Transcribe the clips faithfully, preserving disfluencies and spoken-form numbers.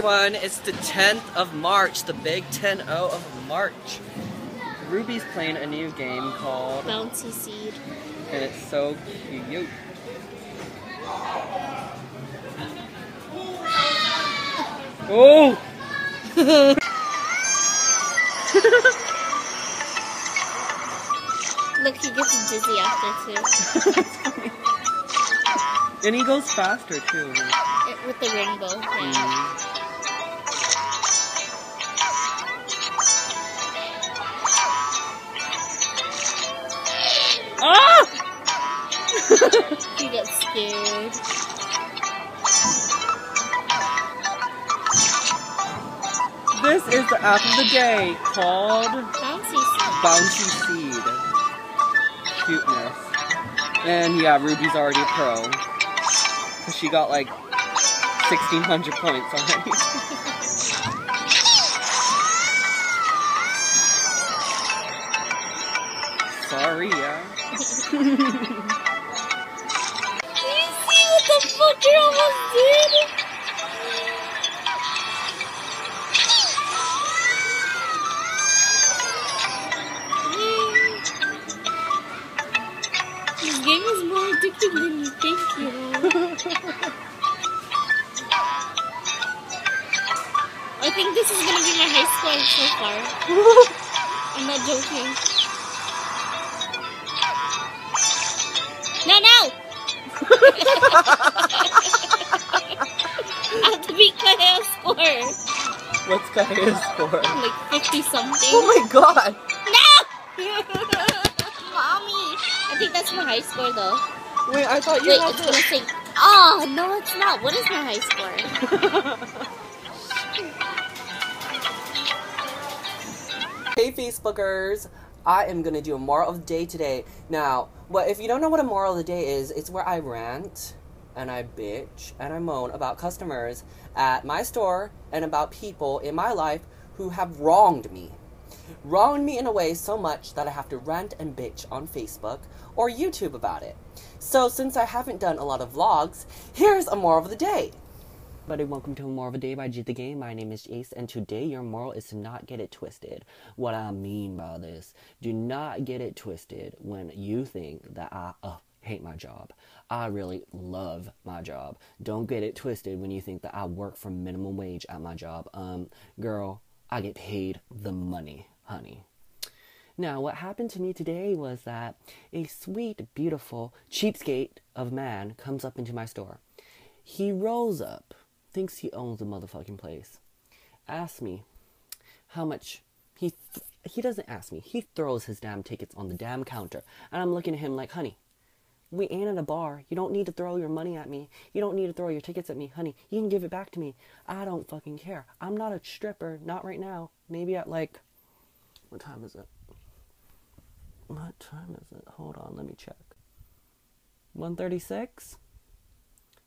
Everyone, it's the tenth of March, the big ten oh of March. Ruby's playing a new game called Bouncy Seed, and it's so cute. Oh! Look, he gets dizzy after too. And he goes faster too. It, with the rainbow thing. Mm. He got scared. This is the app of the day called Bouncy Seed. Bouncy Seed. Cuteness. And yeah, Ruby's already a pro. Cause she got like sixteen hundred points already. Sorry, yeah. Look, you almost did! This game is more addictive than you think, you know. I think this is gonna be my high score so far. I'm not joking. No, no! I have to beat Kaya's score. What's Kaya's score? Like fifty something. Oh my god! No! Mommy! I think that's my high score though. Wait, I thought you Wait, had it's to... gonna say... Oh, no it's not. What is my high score? Hey Facebookers! I am gonna do a moral of the day today. Now, well, if you don't know what a moral of the day is, it's where I rant and I bitch and I moan about customers at my store and about people in my life who have wronged me. Wronged me in a way so much that I have to rant and bitch on Facebook or YouTube about it. So since I haven't done a lot of vlogs, here's a moral of the day. Everybody, welcome to a moral of the day by G the Game. My name is Jace, and today your moral is to not get it twisted. What I mean by this, do not get it twisted when you think that I uh, hate my job. I really love my job. Don't get it twisted when you think that I work for minimum wage at my job. Um, girl, I get paid the money, honey. Now, what happened to me today was that a sweet, beautiful cheapskate of man comes up into my store. He rolls up, thinks he owns the motherfucking place, asks me how much he... Th he doesn't ask me. He throws his damn tickets on the damn counter. And I'm looking at him like, honey, we ain't at a bar. You don't need to throw your money at me. You don't need to throw your tickets at me, honey. You can give it back to me. I don't fucking care. I'm not a stripper. Not right now. Maybe at like... What time is it? What time is it? Hold on. Let me check. one thirty-six?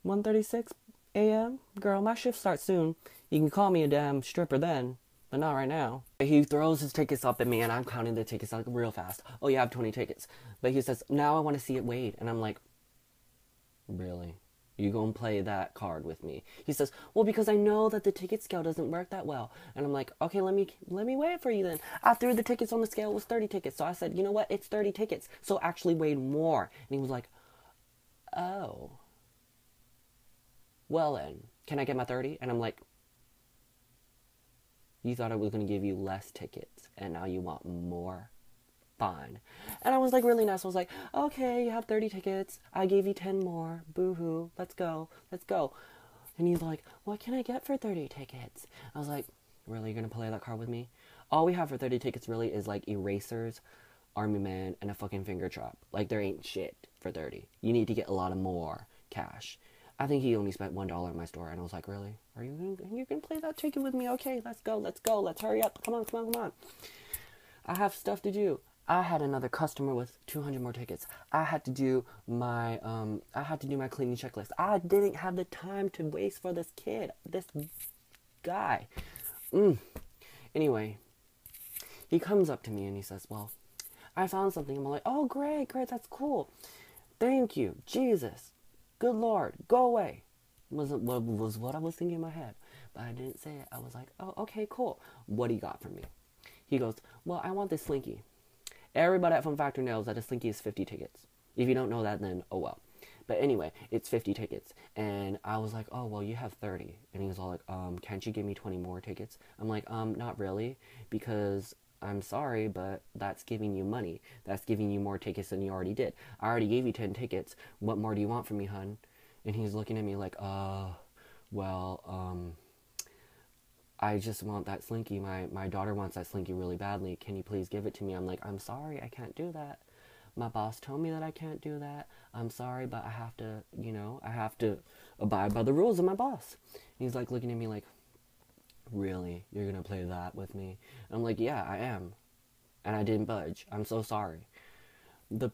one thirty-six a m? Girl, my shift starts soon. You can call me a damn stripper then. But not right now. He throws his tickets up at me and I'm counting the tickets like real fast. Oh yeah, I have twenty tickets. But he says, now I want to see it weighed. And I'm like, really? You gonna play that card with me? He says, well, because I know that the ticket scale doesn't work that well. And I'm like, okay, let me let me weigh it for you then. I threw the tickets on the scale, it was thirty tickets. So I said, you know what, it's thirty tickets. So I actually weighed more. And he was like, oh. Well then, can I get my thirty? And I'm like, you thought I was going to give you less tickets, and now you want more? Fine. And I was like really nice. I was like, okay, you have thirty tickets. I gave you ten more. Boo-hoo. Let's go. Let's go. And he's like, what can I get for thirty tickets? I was like, really? You're going to play that card with me? All we have for thirty tickets really is like erasers, Army Man, and a fucking finger trap. Like there ain't shit for thirty. You need to get a lot of more cash. I think he only spent one dollar in my store, and I was like, really? Are you gonna, you gonna play that ticket with me? Okay, let's go, let's go, let's hurry up. Come on, come on, come on. I have stuff to do. I had another customer with two hundred more tickets. I had to do my, um, I had to do my cleaning checklist. I didn't have the time to waste for this kid, this guy. Mm. Anyway, he comes up to me, and he says, well, I found something. I'm like, oh, great, great, that's cool. Thank you, Jesus. Good Lord, go away, was, was what I was thinking in my head. but I didn't say it. I was like, oh, okay, cool. What do you got for me? He goes, well, I want this Slinky. Everybody at Fun Factor knows that a Slinky is fifty tickets. If you don't know that, then oh well. But anyway, it's fifty tickets. And I was like, oh, well, you have thirty. And he was all like, um, can't you give me twenty more tickets? I'm like, um, not really, because I'm sorry, but that's giving you money. That's giving you more tickets than you already did. I already gave you ten tickets. What more do you want from me, hun? And he's looking at me like, uh, well, um, I just want that Slinky. My, my daughter wants that Slinky really badly. Can you please give it to me? I'm like, I'm sorry, I can't do that. My boss told me that I can't do that. I'm sorry, but I have to, you know, I have to abide by the rules of my boss. And he's like looking at me like, really? You're going to play that with me? And I'm like, yeah, I am. And I didn't budge. I'm so sorry. The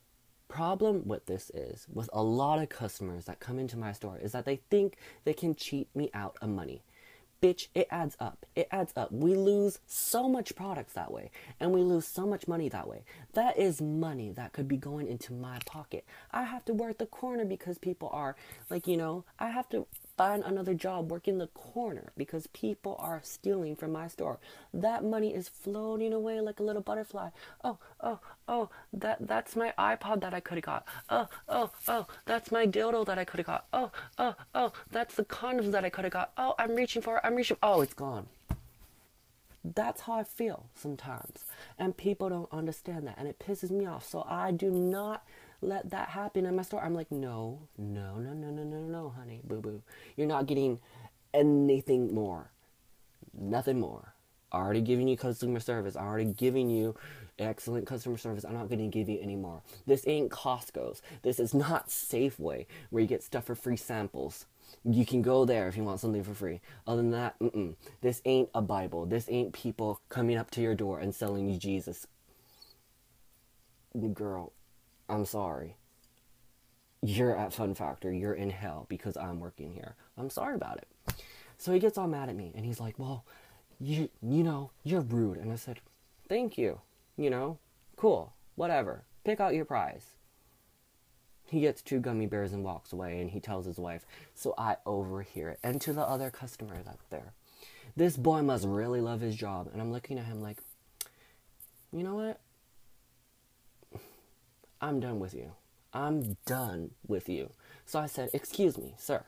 problem with this is, with a lot of customers that come into my store, is that they think they can cheat me out of money. Bitch, it adds up. It adds up. We lose so much products that way, and we lose so much money that way. That is money that could be going into my pocket. I have to work the corner because people are, like, you know, I have to find another job, work in the corner because people are stealing from my store. That money is floating away like a little butterfly. Oh, oh, oh, that that's my iPod that I could have got. Oh, oh, oh, that's my dildo that I could have got. Oh, oh, oh, that's the condoms that I could have got. Oh, I'm reaching for it, I'm reaching. Oh, it's gone. That's how I feel sometimes. And people don't understand that, and it pisses me off. So I do not let that happen in my store. I'm like, no, no, no, no, no, no, no, honey, boo-boo. You're not getting anything more. Nothing more. I already giving you customer service. I already giving you excellent customer service. I'm not going to give you any more. This ain't Costco's. This is not Safeway, where you get stuff for free samples. You can go there if you want something for free. Other than that, mm-mm. This ain't a Bible. This ain't people coming up to your door and selling you Jesus. Girl, I'm sorry. You're at Fun Factor. You're in hell because I'm working here. I'm sorry about it. So he gets all mad at me, and he's like, well, you you know, you're rude. And I said, thank you. You know, cool, whatever. Pick out your prize. He gets two gummy bears and walks away, and he tells his wife, so I overhear it. And to the other customers out there, this boy must really love his job. And I'm looking at him like, you know what? I'm done with you. I'm done with you. So I said, excuse me, sir.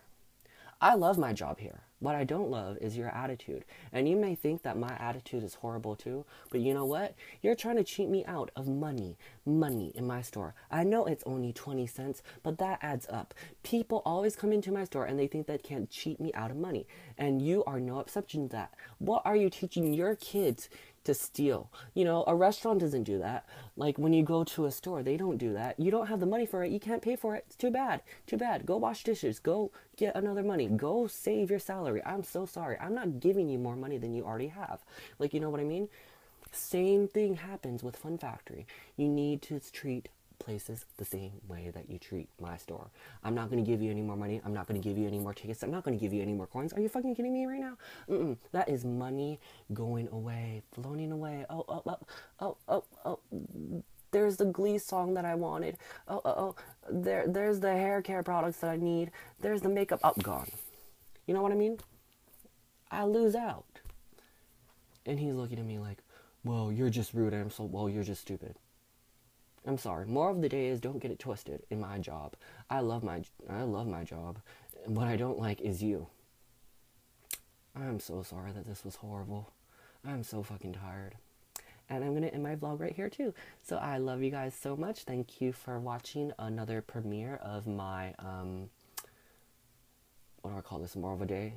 I love my job here. What I don't love is your attitude. And you may think that my attitude is horrible too, but you know what? You're trying to cheat me out of money, money in my store. I know it's only twenty cents, but that adds up. People always come into my store and they think they can't cheat me out of money. And you are no exception to that. What are you teaching your kids to steal? You know, a restaurant doesn't do that. Like when you go to a store, they don't do that. You don't have the money for it. You can't pay for it. It's too bad. Too bad. Go wash dishes. Go get another money. Go save your salary. I'm so sorry. I'm not giving you more money than you already have. Like, you know what I mean? Same thing happens with Fun Factory. You need to treat places the same way that you treat my store. I'm not going to give you any more money. I'm not going to give you any more tickets. I'm not going to give you any more coins. Are you fucking kidding me right now? Mm-mm. That is money going away, floating away. Oh, oh, oh, oh, oh, oh. There's the Glee song that I wanted. Oh, oh, oh. There, there's the hair care products that I need. There's the makeup. Oh, gone. You know what I mean? I lose out. And he's looking at me like, well, you're just rude. And I'm so, well, you're just stupid. I'm sorry. More of the day is don't get it twisted in my job. I love my I love my job. What I don't like is you. I'm so sorry that this was horrible. I'm so fucking tired. And I'm going to end my vlog right here too. So I love you guys so much. Thank you for watching another premiere of my, um, what do I call this? More of a day.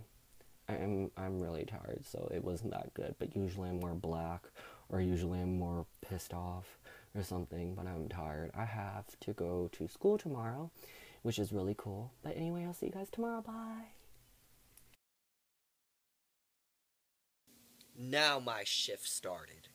I'm, I'm really tired, so it wasn't that good. But usually I'm more black, or usually I'm more pissed off or something, but I'm tired. I have to go to school tomorrow, which is really cool. But anyway, I'll see you guys tomorrow. Bye. Now my shift started.